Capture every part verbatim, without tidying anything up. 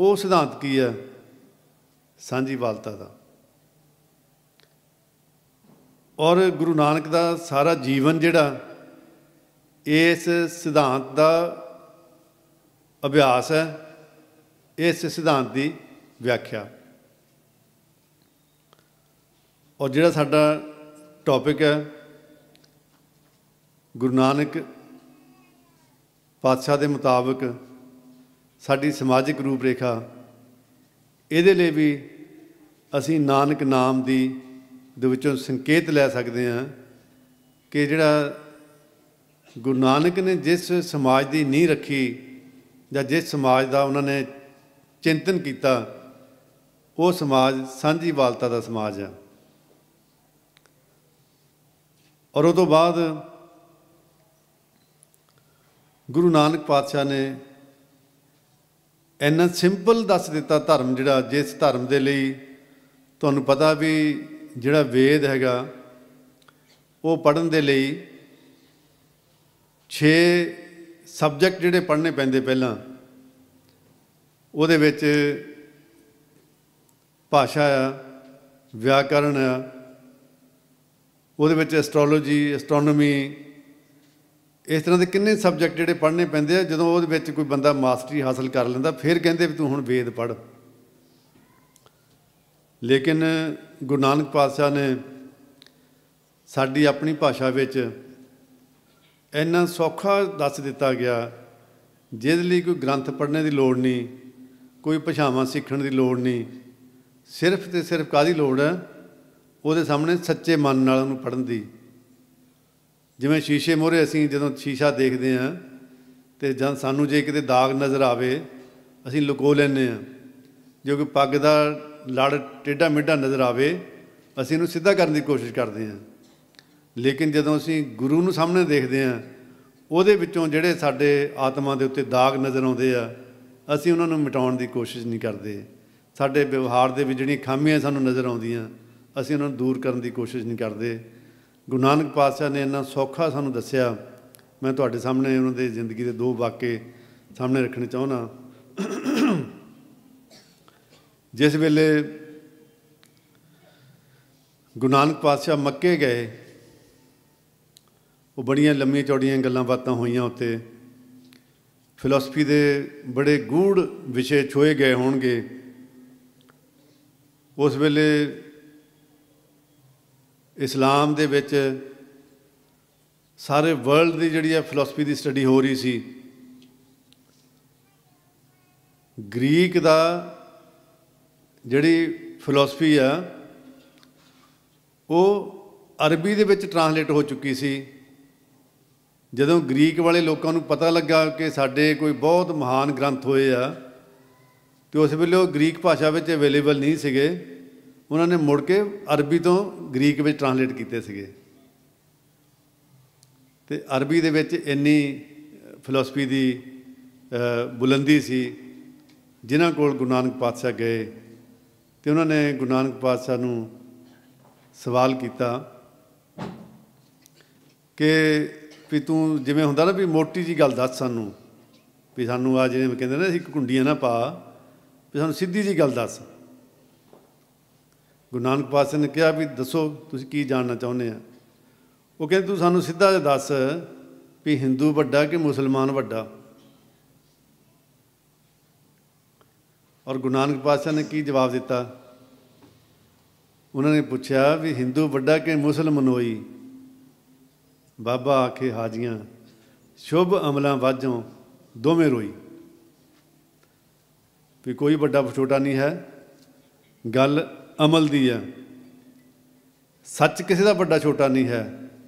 वो सिद्धांत की है सांझीवालता का। और गुरु नानक का सारा जीवन जिहड़ा इस सिद्धांत का अभ्यास है, इस सिद्धांत की व्याख्या। और जिहड़ा साडा टॉपिक है गुरु नानक पातशाह के मुताबिक साड़ी समाजिक रूपरेखा, ये भी असी नानक नाम की दे संकेत लै सकते हैं कि जिहड़ा गुरु नानक ने जिस समाज की नींह रखी या जिस समाज का उन्होंने चिंतन किया, वो समाज सांझीवालता का समाज है। और उस तो बाद गुरु नानक पातशाह ने इन्ना सिंपल दस दिता धर्म जिहड़ा, जिस धर्म के लिए तुहानू पता भी जिहड़ा वेद हैगा वो पढ़न दे लई छे सबजैक्ट जिहड़े पढ़ने पैंदे पहलां, उहदे विच भाषा आ, व्याकरण आ, उहदे विच एस्ट्रोलॉजी, एस्ट्रोनॉमी, इस तरह के किन्ने सबजैक्ट जिहड़े पढ़ने पैंदे आ। जदों उहदे विच कोई बंदा मास्टरी हासिल कर लैंदा फिर कहिंदे तूं हुण वेद पढ़। लेकिन गुरु नानक पातशाह ने साडी अपनी भाषा विच इन्ना सौखा दस दिता गया जिहदे लई कोई ग्रंथ पढ़ने की लोड़ नहीं, कोई भाषावां सीखण की लोड़ नहीं, सिर्फ तो सिर्फ काहदी लोड़ है उहदे सामने सच्चे मन नाल उहनूं पढ़न दी। जिवें शीशे मोहरे असीं जदों शीशा देखते हैं तो जब सानूं जे किते दाग नज़र आवे असीं लुको लैंदे हां, जो कोई पग दा लड़ टेढ़ा मेढ़ा नज़र आवे असीं उहनूं सीधा करन दी कोशिश करते हैं। लेकिन जदों असीं गुरु नूं सामने देखते हैं उहदे विचों जिहड़े साडे आत्मा दे उत्ते दाग नज़र आउंदे आ असीं उहनां नूं मिटाउण दी कोशिश नहीं करदे। साडे व्यवहार दे विच जिहड़ियां खामियां सानूं नज़र आउंदियां असीं उहनां नूं दूर करन दी कोशिश नहीं करदे। गुरु नानक पातशाह ने इन्ना सौखा सानूं दस्सिया। मैं तुहाडे सामने उन्हां दी जिंदगी दे दो वाके सामने रखने चाहुंदा। जिस वेले गुरु नानक पातशाह मक्के गए, वो बड़ियां लम्मी चौड़ियां गल्लां बातां होईयां, उत्ते फिलासफी दे बड़े गूढ़ विषय छुए गए होणगे। उस वेले इस्लाम दे विच सारे वर्ल्ड की जिहड़ी है फिलासफी की स्टडी हो रही सी। ग्रीक दा जिहड़ी फिलासफी आ वो अरबी दे विच ट्रांसलेट हो चुकी सी। जदों ग्रीक वाले लोकां नूं पता लगा कि साडे कोई बहुत महान ग्रंथ होए आ ते उस वेले वो ग्रीक भाषा विच अवेलेबल नहीं सीगे, उन्होंने मुड़ के अरबी तो ग्रीक में ट्रांसलेट किए थे। तो अरबी दे विच इन्नी फिलासफी की बुलंदी सी। जिन्हां कोल गुरु नानक पातशाह गए तो उन्होंने गुरु नानक पातशाह नूं सवाल किया कि भी तू जिवें हुंदा ना भी मोटी जी गल दस सानूं, भी सानूं आ जिवें कहंदे ना इक कुंडियां ना पा, भी सानूं सीधी जी गल दस। गुरु नानक पातशाह ने कहा भी दसो तुसीं की जानना चाहुंदे आ। वो कहते तू सानूं सीधा जिहा दस भी हिंदू वड्डा कि मुसलमान वड्डा। और गुरु नानक पातशाह ने की जवाब दिता, उन्होंने पूछा भी हिंदू वड्डा कि मुसलमान होई। बाबा आखे हाजियां शुभ अमलां वाजों दोवें रोई। भी कोई वड्डा छोटा नहीं है, गल अमल दी है। सच किसी का बड़ा छोटा नहीं है।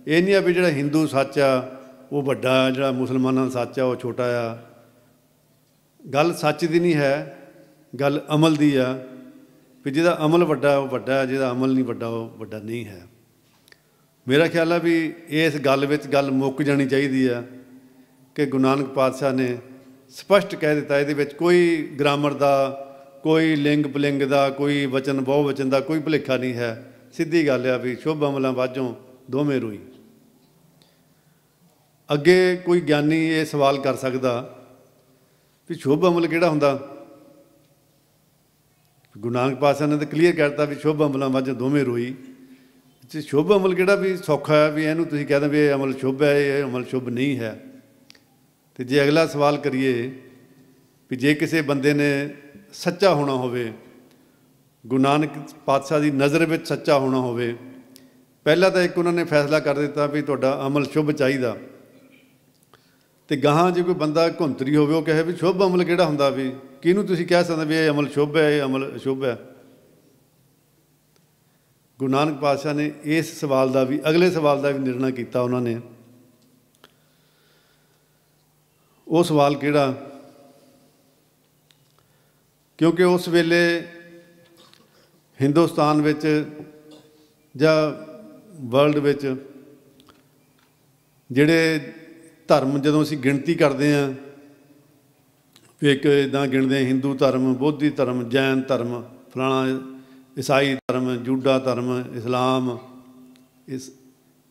ये नहीं है भी जो हिंदू सच आ वो बड़ा, जो मुसलमानों का सच आ वो छोटा आ। गल सच की नहीं है, गल अमल दी आ। भी जिहदा अमल बड़ा वो बड़ा, जिहदा अमल नहीं बड़ा वो बड़ा नहीं है। मेरा ख्याल है भी इस गल विच गल मुक जानी चाहिए है कि गुरु नानक पातशाह ने स्पष्ट कह दिता। इहदे विच कोई ग्रामर का, कोई लिंग पलिंग का, कोई वचन बहुवचन का कोई भुलेखा नहीं है। सीधी गल आ भी शुभ अमलों वाजों दोवें रोई। अगे कोई ज्ञानी ये सवाल कर सकता भी शुभ अमल किहड़ा हुंदा, गुरु नानक पातशाह ने तो क्लीयर करता भी शुभ अमलों वजह दोवें रोई। शुभ अमल किहड़ा भी सौखा है भी इहनूं तुसीं कहदे भी यह अमल शुभ है यह अमल शुभ नहीं है। तो जे अगला सवाल करिए भी जे किसी बंदे ने सच्चा होना होवे, गुरु नानक पातशाह की नज़र में सच्चा होना होवे, पहला तो एक उन्होंने फैसला कर दिता भी तुहाडा अमल शुभ चाहिए। तो गाह जो कोई बंदा घुंतरी हो कहे भी शुभ अमल किहड़ा हुंदा भी किहनूं तुसीं कह सकदे भी यह अमल शुभ है यह अमल अशुभ है। गुरु नानक पातशाह ने इस सवाल का भी अगले सवाल का भी निर्णय किया। उन्होंने वो सवाल किहड़ा, क्योंकि उस वेले हिंदुस्तान विच जां वर्ल्ड विच जिहड़े धर्म जदों असीं गिणती करदे आं वी इक इदां गिणदे हिंदू धर्म, बौद्धी धर्म, जैन धर्म, फलाना ईसाई धर्म, जूडा धर्म, इस्लाम, इस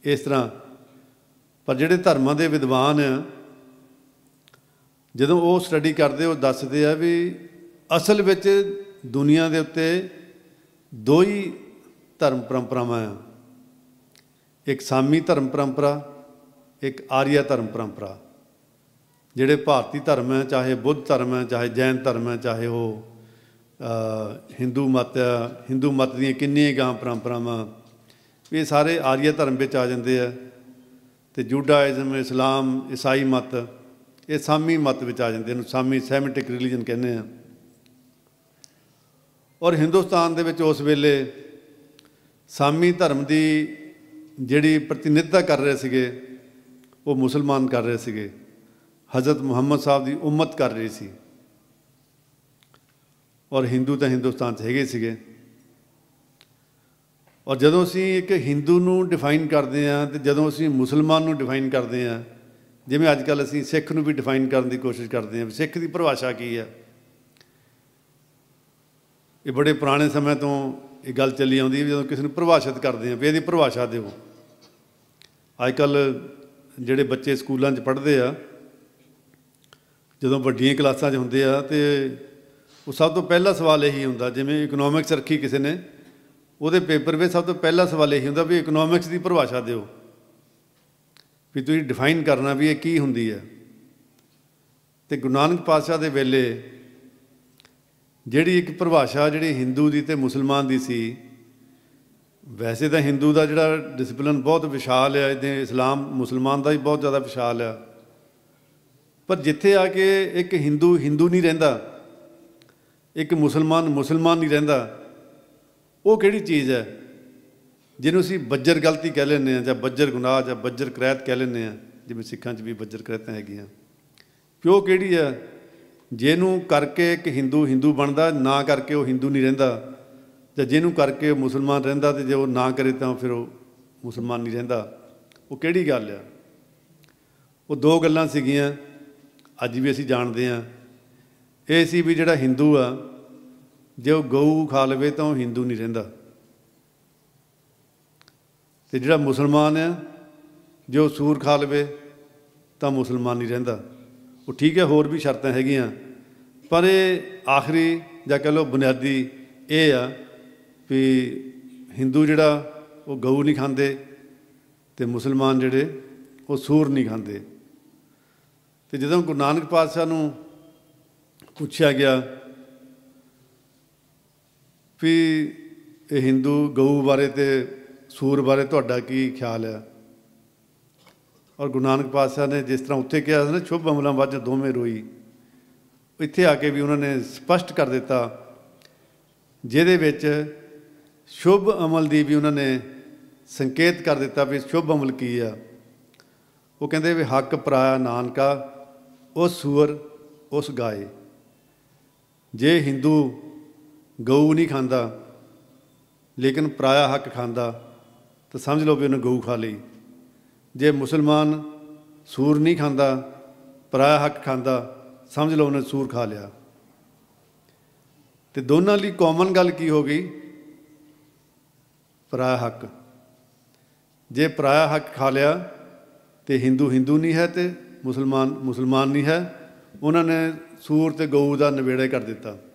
इस तरह। पर जिहड़े धर्मां दे विद्वान आ जदों वो स्टडी करदे वो दसदे आ वी असल विच दुनिया दे उत्ते दो ही धर्म परंपरावां, एक सामी धर्म परंपरा एक आर्या धर्म परंपरा। जिहड़े भारती धर्म है चाहे बुद्ध धर्म है चाहे जैन धर्म है चाहे वो हिंदू मत हिंदू मत दी किन्नियां गां परंपरावां ये सारे आर्या धर्म विच आ जांदे आ। ते जूडाइज़म, इस्लाम, ईसाई मत ये सामी मत विच आ जांदे ने, सामी सेमिटिक रिलीजन कहने आ। और हिंदुस्तान दे विच उस वेले सामी धर्म की जिहड़ी प्रतिनिधिता कर रहे थे वो मुसलमान कर रहे थे, हज़रत मुहम्मद साहब की उम्मत कर रही थी और हिंदू तो हिंदुस्तान है थे। और जदों असीं एक हिंदू नूं डिफाइन करते हैं तो जदों असीं मुसलमान नूं डिफाइन करते हैं, जिवें अजकल असीं सिख नूं भी डिफाइन करने की कोशिश करते हैं सिख की परिभाषा की है। ये बड़े पुराने समय तो ये गल चली आउंदी जदों किसी नूं परिभाषित करते हैं भी इहदी परिभाषा देवो। अजकल जिहड़े बच्चे स्कूलों पढ़ते हैं जदों वड्डियां क्लासां हुंदे आ ते वो सब तो पहला सवाल यही हुंदा, जिवें इकनोमिक्स रखी किसी ने उहदे पेपर में सब तो पहला सवाल यही हुंदा भी इकनोमिक्स की परिभाषा दिओ भी तुसीं डिफाइन करना भी ये की हुंदी है। ते गुरु नानक पातशाह दे वेले जिहड़ी एक परिभाषा जिहड़ी हिंदू दी ते मुसलमान दी सी, वैसे तो हिंदू का जिहड़ा डिसिप्लिन बहुत विशाल है, इदे इस्लाम मुसलमान का भी बहुत ज़्यादा विशाल है। पर जिथे आके एक हिंदू हिंदू नहीं रहिंदा एक मुसलमान मुसलमान नहीं रहिंदा, वो किहड़ी चीज़ है जिन्होंने असीं बज्जर गलती कह लैंदे आं जां बज्जर गुनाह जां बज्जर करैत कह लैंदे आं, जिवें सिखां च भी बज्जर करैतां हैगीआं। पिओ किहड़ी है जिन्हों करके एक हिंदू हिंदू बनता ना करके वो हिंदू नहीं रहिंदा, जां जिन्हों करके मुसलमान रहिंदा ते जे वो ना करे तो फिर वो मुसलमान नहीं रहिंदा। वो किहड़ी गल आ? वो दो गल्लां सीगियां अज भी असीं जाणदे आं। इह सी भी जिहड़ा हिंदू आ जे वो गऊ खा लवे तो हिंदू नहीं रहिंदा, ते जिहड़ा मुसलमान आ जे वो सूर खा लवे तो मुसलमान नहीं रहिंदा। वो ठीक है, होर भी शर्तां हैगियां, पर आखिरी जां कह लो बुनियादी ये आ भी हिंदू जिहड़ा वो गऊ नहीं खांदे ते मुसलमान जिहड़े वो सूर नहीं खांदे। ते जदों गुरु नानक पातशाह नूं पुछया गया भी ये हिंदू गऊ बारे ते सूर बारे तुहाडा की ख्याल है, और गुरु नानक पातशाह ने जिस तरह उत्थे कहा ना शुभ अमलों वजह दोवें रोई, इत्थे आके भी उन्होंने स्पष्ट कर दिता जिहदे विच शुभ अमल की भी उन्होंने संकेत कर दिता भी शुभ अमल की आ। वो कहंदे भी हक पराया नानका उस सूअर उस गाय। जे हिंदू गऊ नहीं खांदा लेकिन पराया हक खांदा तो समझ लो भी उन्हें गऊ खा लई, जे मुसलमान सूर नहीं खांदा पराया हक खांदा समझ लो उन्हें सूर खा लिया। तो दोनों लिए कॉमन गल की हो गई? पराया हक। जे पराया हक खा लिया तो हिंदू हिंदू नहीं है तो मुसलमान मुसलमान नहीं है। उन्होंने सूर तो गऊ का नवेड़ा कर दिता।